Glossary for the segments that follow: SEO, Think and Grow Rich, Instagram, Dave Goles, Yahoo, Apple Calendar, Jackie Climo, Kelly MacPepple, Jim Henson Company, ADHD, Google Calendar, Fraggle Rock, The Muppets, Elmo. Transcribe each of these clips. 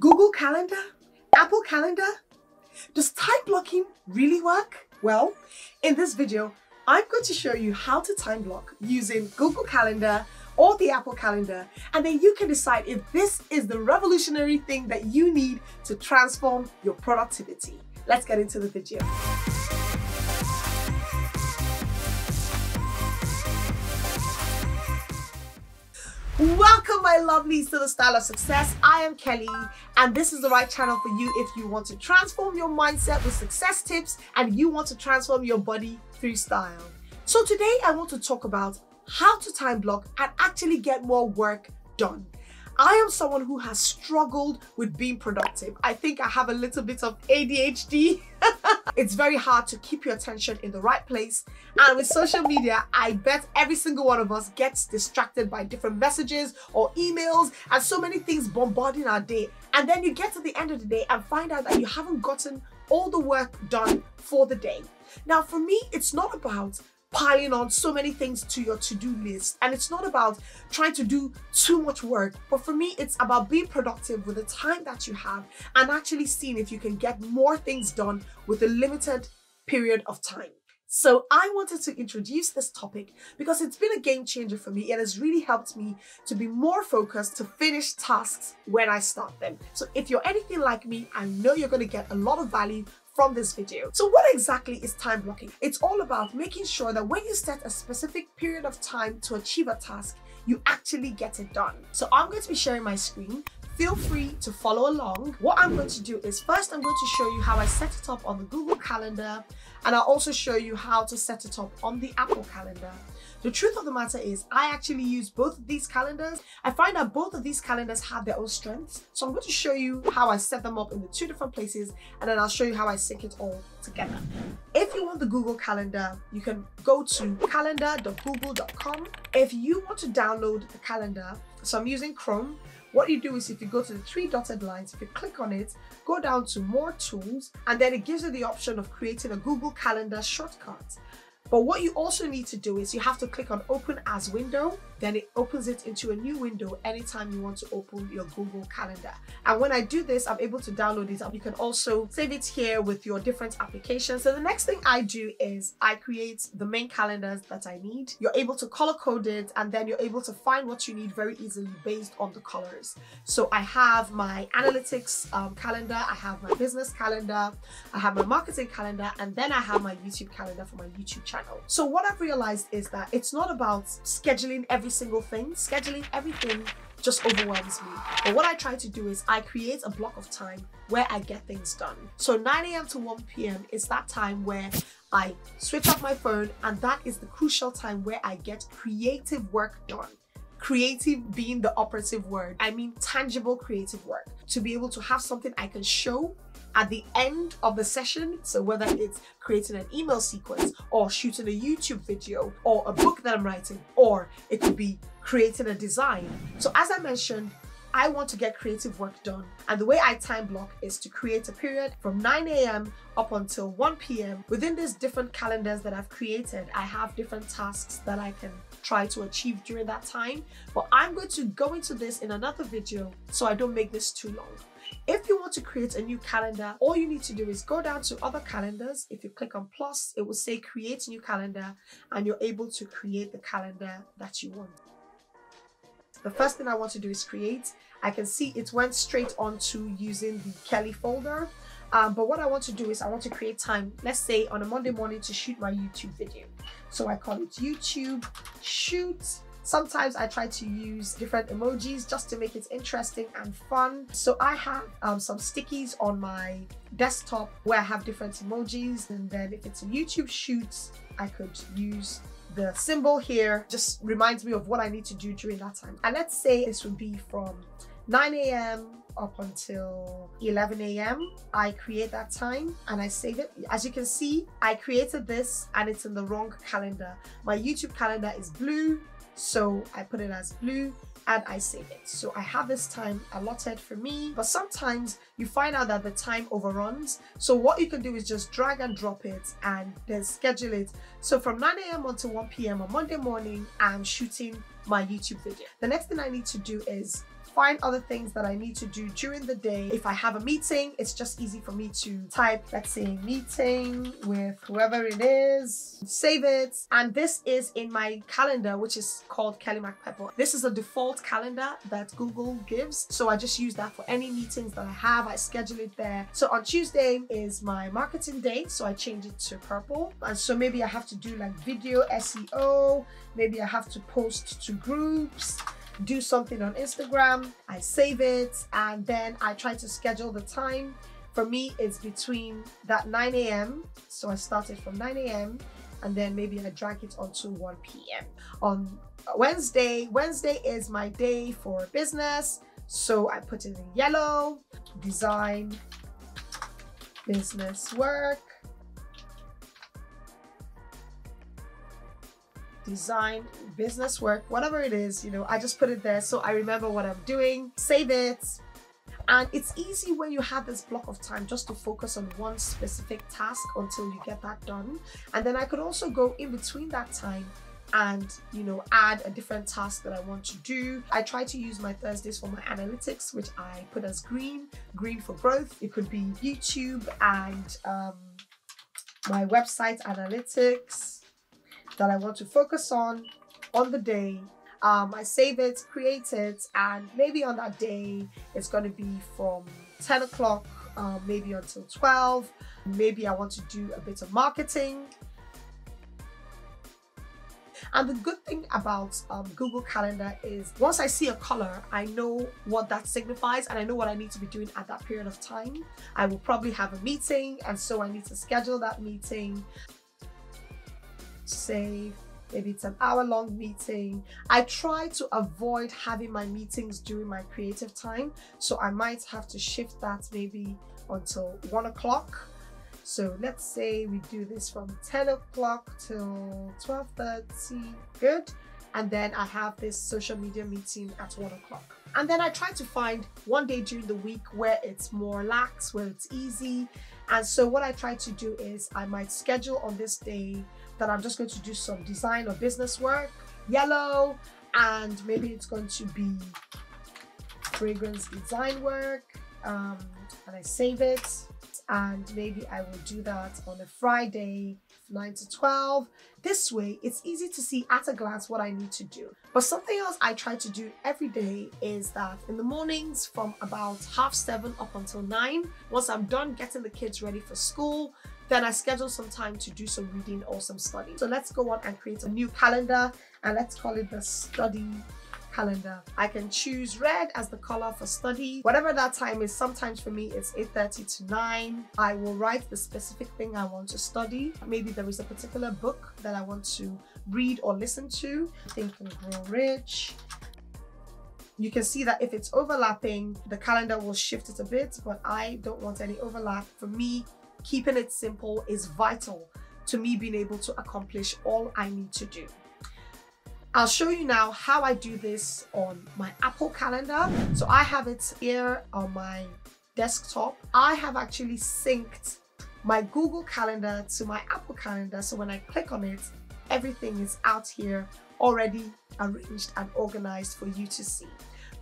Google Calendar, Apple Calendar. Does time blocking really work? Well, in this video, I'm going to show you how to time block using Google Calendar or the Apple Calendar, and then you can decide if this is the revolutionary thing that you need to transform your productivity. Let's get into the video. Welcome, my lovelies, to The Style of Success. I am Kelly, and this is the right channel for you if you want to transform your mindset with success tips and you want to transform your body through style. So today I want to talk about how to time block and actually get more work done. I am someone who has struggled with being productive. I think I have a little bit of ADHD. It's very hard to keep your attention in the right place. And with social media, I bet every single one of us gets distracted by different messages or emails and so many things bombarding our day. And then you get to the end of the day and find out that you haven't gotten all the work done for the day. Now, for me, it's not about piling on so many things to your to-do list, and it's not about trying to do too much work, but for me it's about being productive with the time that you have and actually seeing if you can get more things done with a limited period of time. So I wanted to introduce this topic because it's been a game changer for me and has really helped me to be more focused to finish tasks when I start them. So if you're anything like me, I know you're going to get a lot of value from this video. So what exactly is time blocking? It's all about making sure that when you set a specific period of time to achieve a task, you actually get it done. So I'm going to be sharing my screen. Feel free to follow along. What I'm going to do is first I'm going to show you how I set it up on the Google Calendar, and I'll also show you how to set it up on the Apple Calendar. The truth of the matter is I actually use both of these calendars. I find that both of these calendars have their own strengths. So I'm going to show you how I set them up in the two different places, and then I'll show you how I sync it all together. If you want the Google Calendar, you can go to calendar.google.com. If you want to download the calendar, so I'm using Chrome, what you do is if you go to the three dotted lines, if you click on it, go down to More Tools, and then it gives you the option of creating a Google Calendar shortcut. But what you also need to do is you have to click on Open As Window, then it opens it into a new window anytime you want to open your Google Calendar. And when I do this, I'm able to download it. You can also save it here with your different applications. So the next thing I do is I create the main calendars that I need. You're able to color code it, and then you're able to find what you need very easily based on the colors. So I have my analytics calendar, I have my business calendar, I have my marketing calendar, and then I have my YouTube calendar for my YouTube channel. So what I've realized is that it's not about scheduling every single thing. Scheduling everything just overwhelms me. But what I try to do is I create a block of time where I get things done. So 9 AM to 1 PM is that time where I switch off my phone, and that is the crucial time where I get creative work done. Creative being the operative word. I mean tangible creative work. To be able to have something I can show at the end of the session, so whether it's creating an email sequence or shooting a YouTube video or a book that I'm writing, or it could be creating a design. So as I mentioned, I want to get creative work done, and the way I time block is to create a period from 9 AM up until 1 PM. Within these different calendars that I've created, I have different tasks that I can try to achieve during that time, but I'm going to go into this in another video so I don't make this too long. If you want to create a new calendar, all you need to do is go down to other calendars. If you click on plus, it will say create new calendar, and you're able to create the calendar that you want. The first thing I want to do is create. I can see it went straight on to using the Kelly folder. But what I want to do is I want to create time, let's say on a Monday morning, to shoot my YouTube video. So I call it YouTube shoot. Sometimes I try to use different emojis just to make it interesting and fun. So I have some stickies on my desktop where I have different emojis. And then if it's a YouTube shoot, I could use the symbol here. Just reminds me of what I need to do during that time. And let's say this would be from 9 AM up until 11 AM. I create that time and I save it. As you can see, I created this and it's in the wrong calendar. My YouTube calendar is blue, so I put it as blue and I save it. So I have this time allotted for me, but sometimes you find out that the time overruns. So what you can do is just drag and drop it and then schedule it. So from 9 AM until 1 PM on Monday morning, I'm shooting my YouTube video. The next thing I need to do is find other things that I need to do during the day. If I have a meeting, it's just easy for me to type, let's say, meeting with whoever it is, save it. And this is in my calendar, which is called Kelly MacPepple. This is a default calendar that Google gives. So I just use that for any meetings that I have. I schedule it there. So on Tuesday is my marketing day. So I change it to purple. And so maybe I have to do like video SEO. Maybe I have to post to groups, do something on Instagram. I save it and then I try to schedule the time. For me, it's between that 9 a.m. So I started from 9 a.m. and then maybe I drag it onto 1 p.m. On Wednesday, Wednesday is my day for business. So I put it in yellow, design, business work, design, business work, whatever it is, you know, I just put it there so I remember what I'm doing, save it. And it's easy when you have this block of time just to focus on one specific task until you get that done. And then I could also go in between that time and, you know, add a different task that I want to do. I try to use my Thursdays for my analytics, which I put as green, green for growth. It could be YouTube and my website analytics that I want to focus on the day. I save it, create it, and maybe on that day, it's going to be from 10 o'clock, maybe until 12. Maybe I want to do a bit of marketing. And the good thing about Google Calendar is once I see a color, I know what that signifies and I know what I need to be doing at that period of time. I will probably have a meeting and so I need to schedule that meeting. Save. Maybe it's an hour-long meeting. I try to avoid having my meetings during my creative time. So I might have to shift that maybe until 1 o'clock. So let's say we do this from 10 o'clock till 12:30, good. And then I have this social media meeting at 1 o'clock. And then I try to find one day during the week where it's more lax, where it's easy. And so what I try to do is I might schedule on this day that I'm just going to do some design or business work, yellow, and maybe it's going to be fragrance design work, and I save it. And maybe I will do that on a Friday, 9 to 12. This way, it's easy to see at a glance what I need to do. But something else I try to do every day is that in the mornings from about 7:30 up until 9, once I'm done getting the kids ready for school, then I schedule some time to do some reading or some study. So let's go on and create a new calendar and let's call it the study calendar. I can choose red as the color for study, whatever that time is. Sometimes for me, it's 8:30 to 9. I will write the specific thing I want to study. Maybe there is a particular book that I want to read or listen to. Think and Grow Rich. You can see that if it's overlapping, the calendar will shift it a bit, but I don't want any overlap. For me, keeping it simple is vital to me being able to accomplish all I need to do. I'll show you now how I do this on my Apple Calendar. So I have it here on my desktop. I have actually synced my Google Calendar to my Apple Calendar. So when I click on it, everything is out here already arranged and organized for you to see.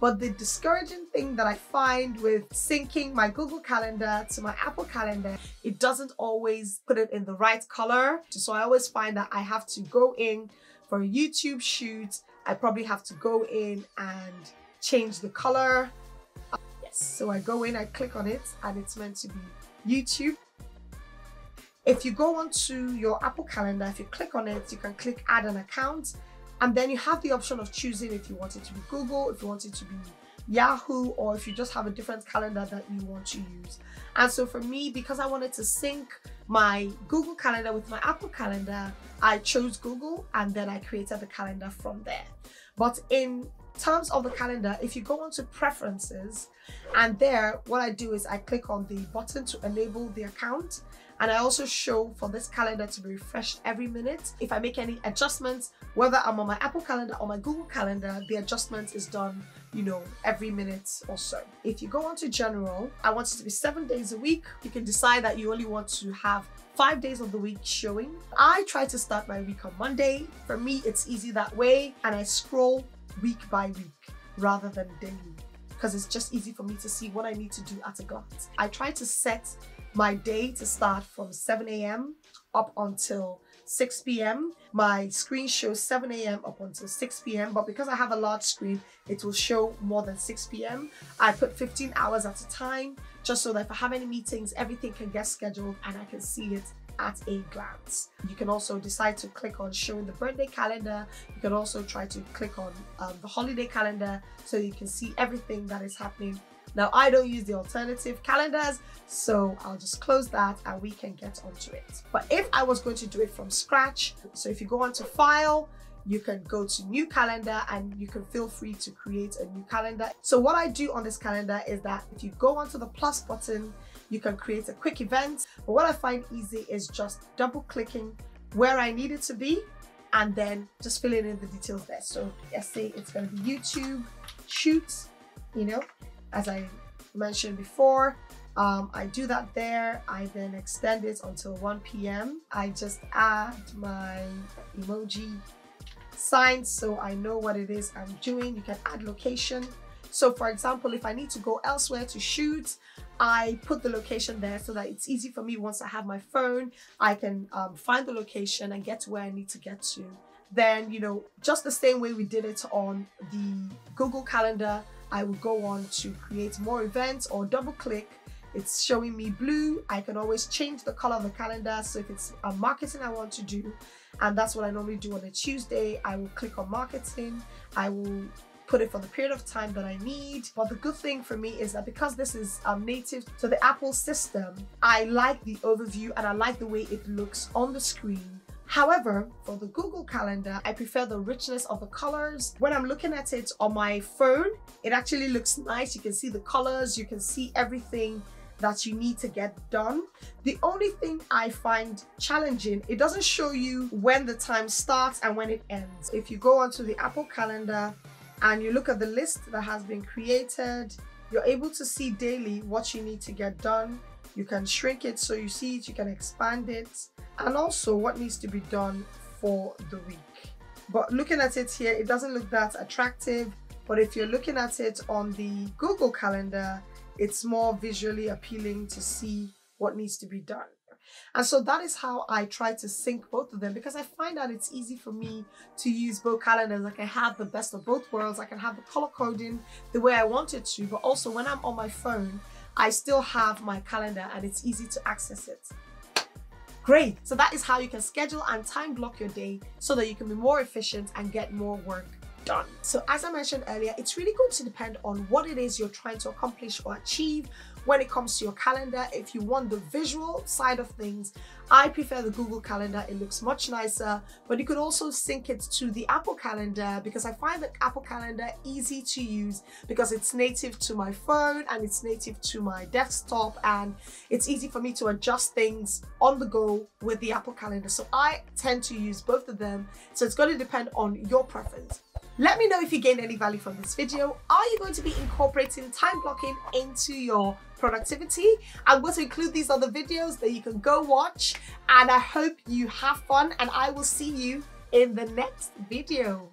But the discouraging thing that I find with syncing my Google Calendar to my Apple Calendar, it doesn't always put it in the right color. So I always find that I have to go in for a YouTube shoot. I probably have to go in and change the color. Yes, so I go in, I click on it, and it's meant to be YouTube. If you go onto your Apple Calendar, if you click on it, you can click add an account. And then you have the option of choosing if you want it to be Google, if you want it to be Yahoo, or if you just have a different calendar that you want to use. And so for me, because I wanted to sync my Google Calendar with my Apple Calendar, I chose Google and then I created the calendar from there. But in terms of the calendar, if you go onto preferences, and there what I do is I click on the button to enable the account. And I also show for this calendar to be refreshed every minute. If I make any adjustments, whether I'm on my Apple Calendar or my Google Calendar, the adjustment is done, you know, every minute or so. If you go on to general, I want it to be 7 days a week. You can decide that you only want to have 5 days of the week showing. I try to start my week on Monday. For me, it's easy that way. And I scroll week by week rather than daily. because it's just easy for me to see what I need to do at a glance. I try to set my day to start from 7 a.m. up until 6 p.m. My screen shows 7 a.m. up until 6 p.m. But because I have a large screen, it will show more than 6 p.m. I put 15 hours at a time, just so that if I have any meetings, everything can get scheduled and I can see it at a glance. You can also decide to click on showing the birthday calendar. You can also try to click on the holiday calendar so you can see everything that is happening. Now, I don't use the alternative calendars, so I'll just close that and we can get onto it. But if I was going to do it from scratch, so if you go onto File, you can go to New Calendar and you can feel free to create a new calendar. So what I do on this calendar is that if you go onto the plus button, you can create a quick event. But what I find easy is just double clicking where I need it to be and then just filling in the details there. So let's say it's going to be YouTube shoots, you know, as I mentioned before. I do that there. I then extend it until 1 p.m. I just add my emoji signs so I know what it is I'm doing. You can add location. So for example, if I need to go elsewhere to shoot, I put the location there so that it's easy for me. Once I have my phone, I can find the location and get to where I need to get to. Then, you know, just the same way we did it on the Google Calendar, I will go on to create more events or double click. It's showing me blue. I can always change the color of the calendar. So if it's a marketing I want to do, and that's what I normally do on a Tuesday, I will click on marketing. I will put it for the period of time that I need. But the good thing for me is that because this is native to the Apple system, I like the overview and I like the way it looks on the screen. However, for the Google Calendar, I prefer the richness of the colors. When I'm looking at it on my phone, it actually looks nice. You can see the colors, you can see everything that you need to get done. The only thing I find challenging, it doesn't show you when the time starts and when it ends. If you go onto the Apple Calendar and you look at the list that has been created, you're able to see daily what you need to get done. You can shrink it so you see it, you can expand it, and also what needs to be done for the week. But looking at it here, it doesn't look that attractive. But if you're looking at it on the Google Calendar, it's more visually appealing to see what needs to be done. And so that is how I try to sync both of them, because I find that it's easy for me to use both calendars. I can have the best of both worlds. I can have the color coding the way I want it to, but also when I'm on my phone, I still have my calendar and it's easy to access it. Great. So that is how you can schedule and time block your day so that you can be more efficient and get more work done. So as I mentioned earlier, it's really going to depend on what it is you're trying to accomplish or achieve when it comes to your calendar. If you want the visual side of things, I prefer the Google Calendar. It looks much nicer, but you could also sync it to the Apple Calendar, because I find the Apple Calendar easy to use because it's native to my phone and it's native to my desktop, and it's easy for me to adjust things on the go with the Apple Calendar. So I tend to use both of them. So it's going to depend on your preference. Let me know if you gained any value from this video. Are you going to be incorporating time blocking into your productivity? I'm going to include these other videos that you can go watch, and I hope you have fun, and I will see you in the next video.